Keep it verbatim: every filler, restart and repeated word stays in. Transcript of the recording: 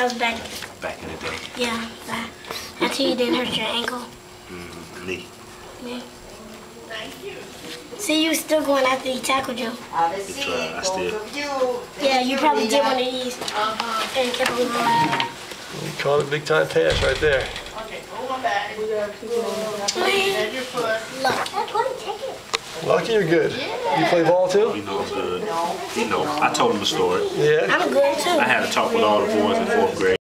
That was back. Back in the day. Yeah, back. Until you didn't hurt your ankle. Mm, knee. Knee. Thank you. See, you were still going after he tackled you. He tried. I still. Yeah, you probably did one of these. Uh-huh. And kept on going. We called a big time pass right there. Okay, go on back. Look. Lucky, you're good. Yeah. You play ball too? You know I'm good. You know, I told him a story. Yeah. I'm good too. I had a talk with all the boys in fourth grade.